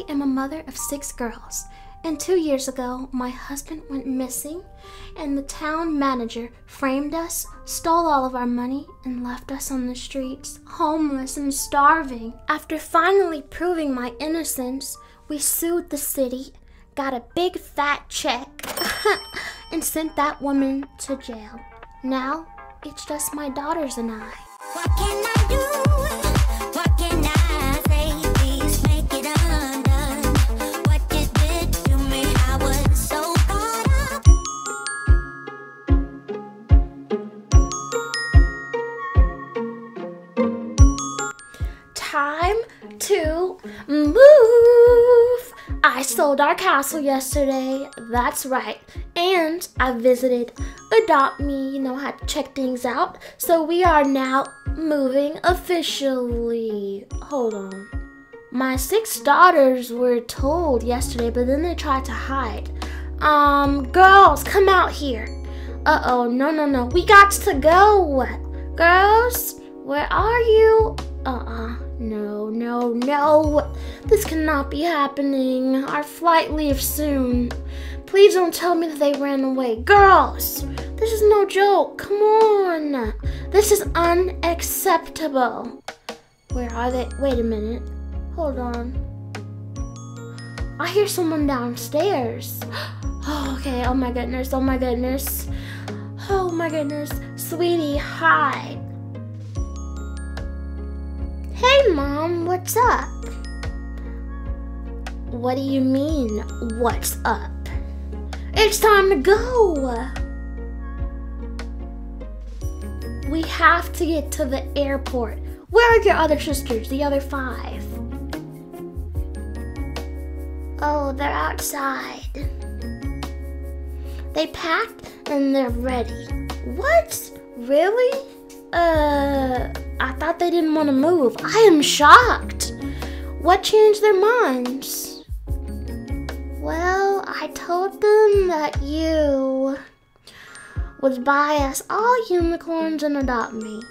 I am a mother of 6 girls, and 2 years ago my husband went missing, and the town manager framed us, stole all of our money, and left us on the streets, homeless and starving. After finally proving my innocence, we sued the city, got a big fat check, and sent that woman to jail. Now, it's just my daughters and I. What can I do? What can I say? Please make it undone. What you did to me, I was so caught up. Time to move. I sold our castle yesterday, that's right. And I visited Adopt Me, you know, how to check things out. So we are now moving officially. Hold on. My 6 daughters were told yesterday, but then they tried to hide. Girls, come out here. Uh-oh, no. We got to go. Girls, where are you? No. This cannot be happening. Our flight leaves soon. Please don't tell me that they ran away. Girls, this is no joke. Come on. This is unacceptable. Where are they? Wait a minute. Hold on. I hear someone downstairs. Oh, okay. Oh my goodness. Sweetie, hi. Hey Mom, what's up? What do you mean, what's up? It's time to go! We have to get to the airport. Where are your other sisters, the other 5? Oh, they're outside. They packed and they're ready. What? Really? I thought they didn't want to move. I am shocked. What changed their minds? Well, I told them that you would buy us all unicorns and adopt me.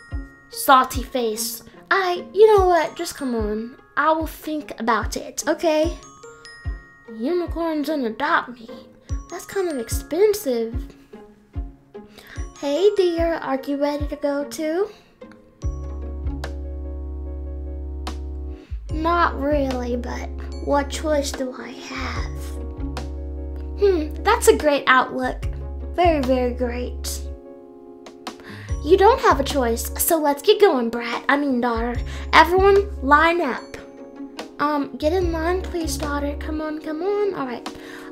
Salty face. You know what? Just come on. I will think about it, okay? Unicorns and adopt me. That's kind of expensive. Hey dear, are you ready to go too? Not really, but what choice do I have? That's a great outlook. Very, very great. You don't have a choice, so let's get going, brat. I mean, daughter. Everyone, line up. Get in line, please, daughter. Come on, come on. All right.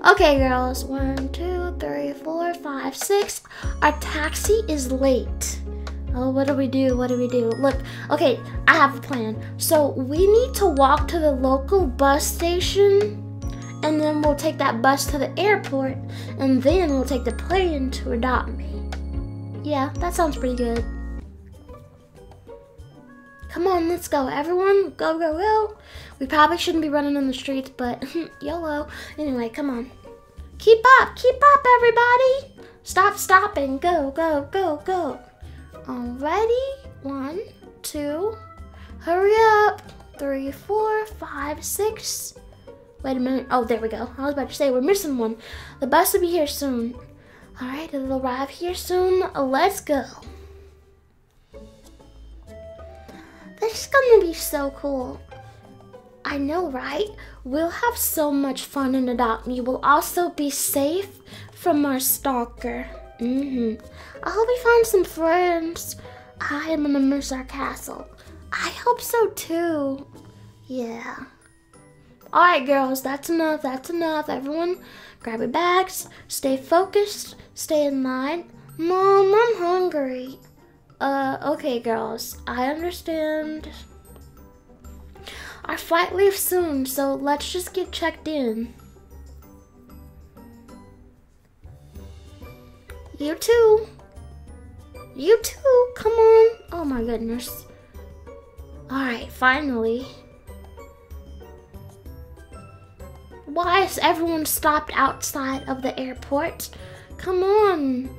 Okay, girls. 1, 2, 3, 4, 5, 6. Our taxi is late. Oh, what do we do? Look, okay, I have a plan. So we need to walk to the local bus station, and then we'll take that bus to the airport, and then we'll take the plane to Adopt Me. Yeah, that sounds pretty good. Come on, let's go, everyone. Go, go, go. We probably shouldn't be running on the streets, but YOLO. Anyway, come on. Keep up, everybody. Stop stopping. Go, go, go, go. Alrighty, 1, 2, hurry up, 3, 4, 5, 6, wait a minute, oh there we go, I was about to say we're missing one, the bus will be here soon, alright, it'll arrive here soon, let's go. This is gonna be so cool. I know, right? We'll have so much fun in Adopt Me, we'll also be safe from our stalker. I hope we find some friends. I am gonna miss our castle. I hope so too. Yeah. Alright girls, that's enough. Everyone, grab your bags, stay focused, stay in line. Mom, I'm hungry. Okay girls, I understand. Our flight leaves soon, so let's just get checked in. You too, come on. Oh my goodness. All right, finally. Why is everyone stopped outside of the airport? Come on,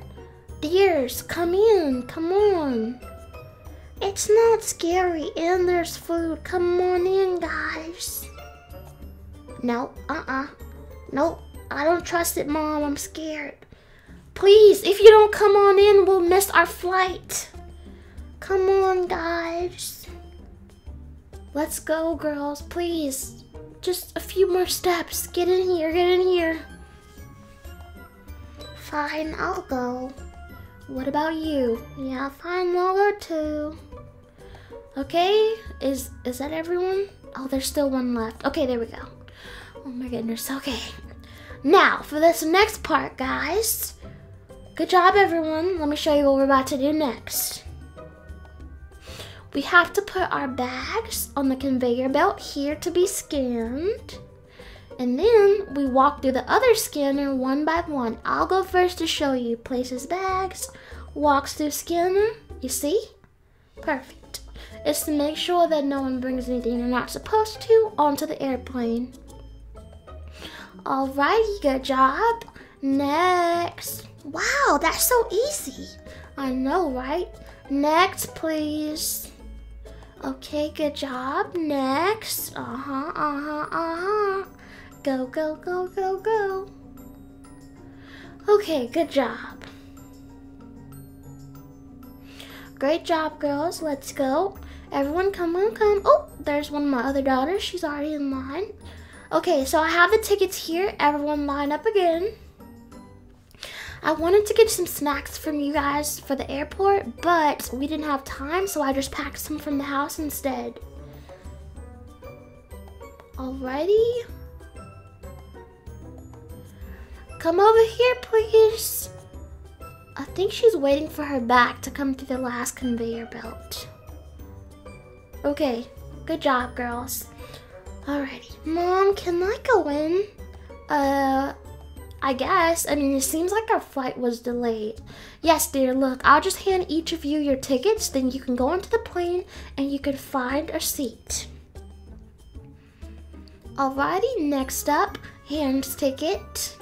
dears, come in, come on. It's not scary and there's food, come on in guys. No, nope, I don't trust it, Mom, I'm scared. Please, if you don't come on in, we'll miss our flight. Come on, guys. Let's go, girls, please. Just a few more steps. Get in here, get in here. Fine, I'll go. What about you? Yeah, fine, I'll go too. Okay, is that everyone? Oh, there's still one left. Okay, there we go. Oh my goodness, okay. Now, for this next part, guys. Good job, everyone. Let me show you what we're about to do next. We have to put our bags on the conveyor belt here to be scanned. And then we walk through the other scanner one by one. I'll go first to show you. Places bags, walks through scanner. You see? Perfect. It's to make sure that no one brings anything they're not supposed to onto the airplane. Alrighty, good job. Next. Wow, that's so easy. I know, right? Next, please. Okay, good job. Next. Go, go, go, go, go. Okay, good job. Great job, girls. Let's go. Everyone, come on, come. Oh, there's one of my other daughters. She's already in line. Okay, so I have the tickets here. Everyone line up again. I wanted to get some snacks from you guys for the airport, but we didn't have time, so I just packed some from the house instead. Alrighty. Come over here, please. I think she's waiting for her bag to come through the last conveyor belt. Okay, good job, girls. Alrighty. Mom, can I go in? I guess. I mean, it seems like our flight was delayed. Yes, dear, look, I'll just hand each of you your tickets, then you can go onto the plane and you can find a seat. Alrighty, next up, hand ticket.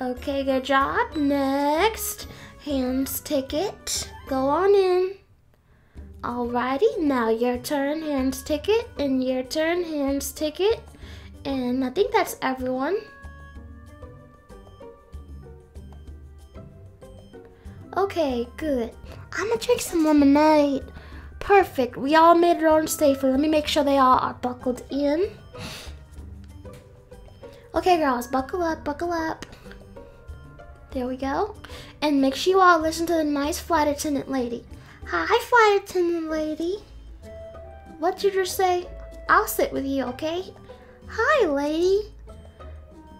Okay, good job. Next, hands ticket. Go on in. Alrighty, now your turn, hands ticket, and your turn, hands ticket, and I think that's everyone. Okay, good. I'm gonna drink some lemonade. Perfect, we all made it on safely. Let me make sure they all are buckled in. Okay, girls, buckle up, buckle up. There we go. And make sure you all listen to the nice flight attendant lady. Hi, flight attendant lady. What'd you just say? I'll sit with you, okay? Hi, lady.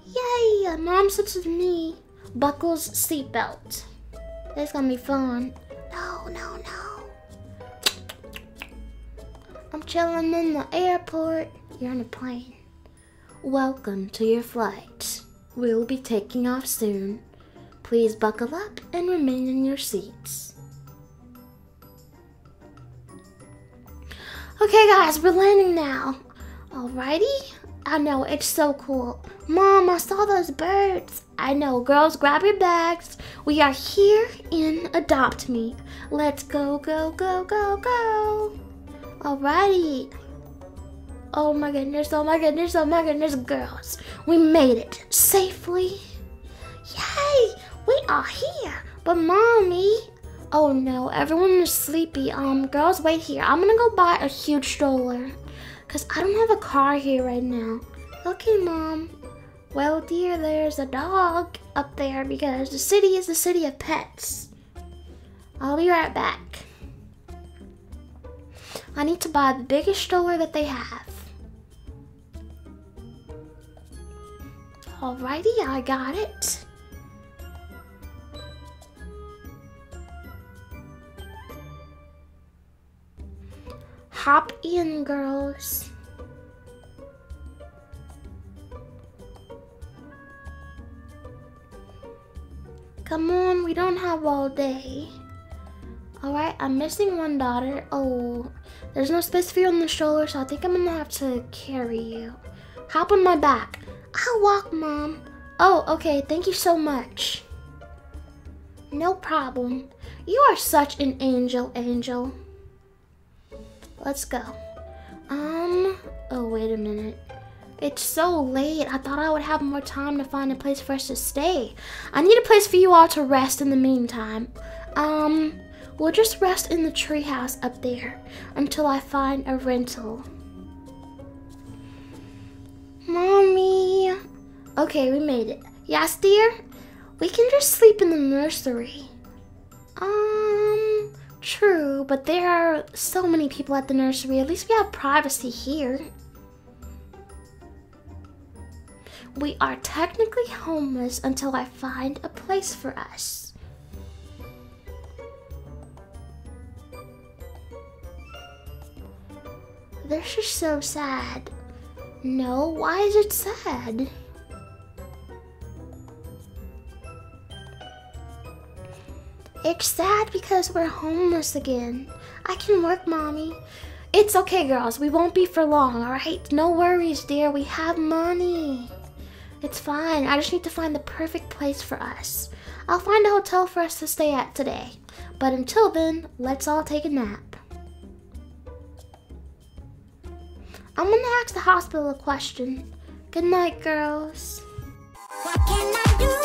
Yay, Mom sits with me. Buckles seatbelt. It's gonna be fun. No, no, no. I'm chilling in the airport. You're on a plane. Welcome to your flight. We'll be taking off soon. Please buckle up and remain in your seats. Okay, guys, we're landing now. Alrighty. I know, it's so cool. Mom, I saw those birds. I know, girls, grab your bags. We are here in Adopt Me. Let's go, go, go, go, go. Alrighty. Oh my goodness, oh my goodness, oh my goodness, girls. We made it safely. Yay, we are here. But Mommy, oh no, everyone is sleepy. Girls, wait here. I'm gonna go buy a huge stroller because I don't have a car here right now. Okay, Mom. Well, dear, there's a dog up there because the city is the city of pets. I'll be right back. I need to buy the biggest stroller that they have. Alrighty, I got it. Hop in, girls. Come on, we don't have all day. Alright, I'm missing one daughter. Oh, there's no space for you on the stroller, so I think I'm gonna have to carry you. Hop on my back. I'll walk, Mom. Oh, okay, thank you so much. No problem. You are such an angel, Angel. Let's go. Oh, wait a minute. It's so late. I thought I would have more time to find a place for us to stay. I need a place for you all to rest in the meantime. We'll just rest in the treehouse up there until I find a rental. Mommy. Okay, we made it. Yes, dear? We can just sleep in the nursery. True, but there are so many people at the nursery. At least we have privacy here. We are technically homeless until I find a place for us. This is so sad. No, why is it sad? It's sad because we're homeless again. I can work, Mommy. It's okay, girls. We won't be for long, all right? No worries, dear. We have money. It's fine. I just need to find the perfect place for us. I'll find a hotel for us to stay at today. But until then, let's all take a nap. I'm gonna ask the hospital a question. Good night, girls. What can I do?